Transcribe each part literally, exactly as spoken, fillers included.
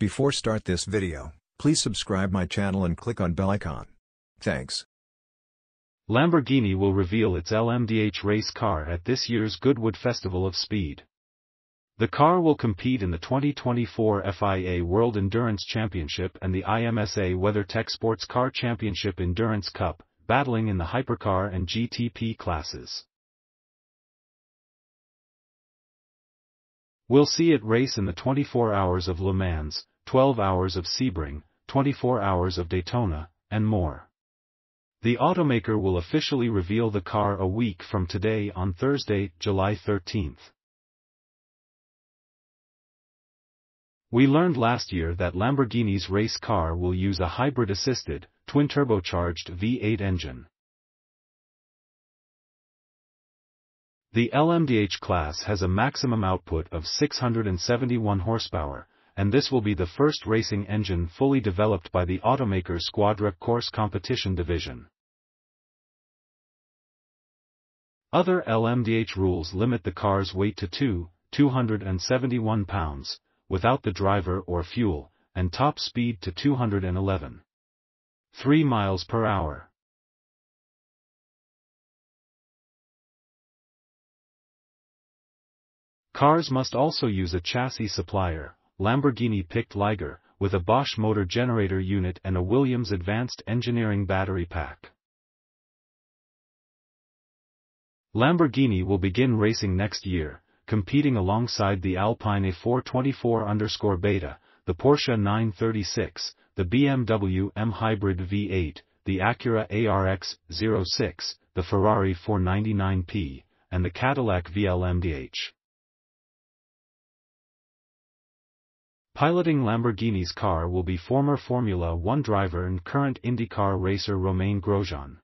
Before start this video, please subscribe my channel and click on bell icon. Thanks. Lamborghini will reveal its L M D h race car at this year's Goodwood Festival of Speed. The car will compete in the twenty twenty-four F I A World Endurance Championship and the IMSA WeatherTech Sports Car Championship Endurance Cup, battling in the Hypercar and G T P classes. We'll see it race in the twenty-four hours of Le Mans, twelve hours of Sebring, twenty-four hours of Daytona, and more. The automaker will officially reveal the car a week from today on Thursday, July thirteenth. We learned last year that Lamborghini's race car will use a hybrid-assisted, twin-turbocharged V eight engine. The L M D h class has a maximum output of six hundred seventy-one horsepower, and this will be the first racing engine fully developed by the automaker Squadra Corse competition division. Other L M D h rules limit the car's weight to two thousand two hundred seventy-one pounds, without the driver or fuel, and top speed to two hundred eleven point three miles per hour. Cars must also use a chassis supplier. Lamborghini picked Ligier, with a Bosch motor generator unit and a Williams Advanced Engineering battery pack. Lamborghini will begin racing next year, competing alongside the Alpine A four twenty-four Beta, the Porsche nine thirty-six, the B M W M Hybrid V eight, the Acura A R X zero six, the Ferrari four ninety-nine P, and the Cadillac V L M D H. Piloting Lamborghini's car will be former Formula One driver and current IndyCar racer Romain Grosjean.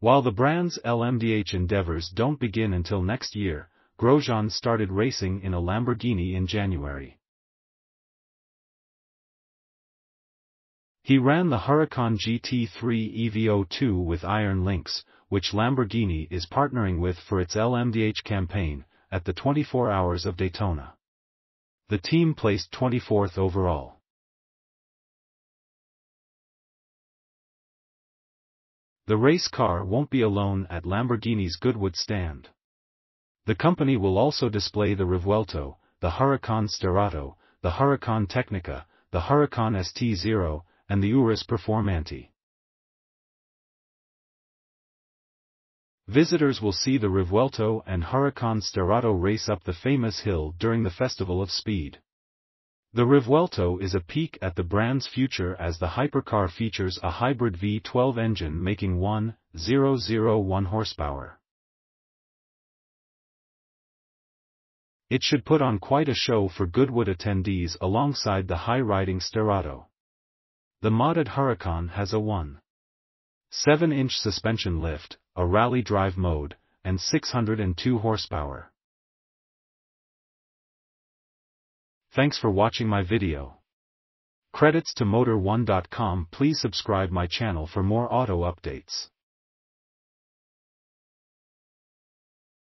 While the brand's L M D h endeavors don't begin until next year, Grosjean started racing in a Lamborghini in January. He ran the Huracan G T three E V O two with Iron Lynx, which Lamborghini is partnering with for its L M D h campaign, at the twenty-four hours of Daytona. The team placed twenty-fourth overall. The race car won't be alone at Lamborghini's Goodwood stand. The company will also display the Revuelto, the Huracan Sterrato, the Huracan Technica, the Huracan S T zero, and the Urus Performanti. Visitors will see the Revuelto and Huracan Sterrato race up the famous hill during the Festival of Speed. The Revuelto is a peek at the brand's future as the hypercar features a hybrid V twelve engine making one thousand one horsepower. It should put on quite a show for Goodwood attendees alongside the high-riding Sterrato. The modded Huracan has a one point seven inch suspension lift, a rally drive mode, and six hundred two horsepower. Thanks for watching my video. Credits to Motor one dot com. Please subscribe my channel for more auto updates.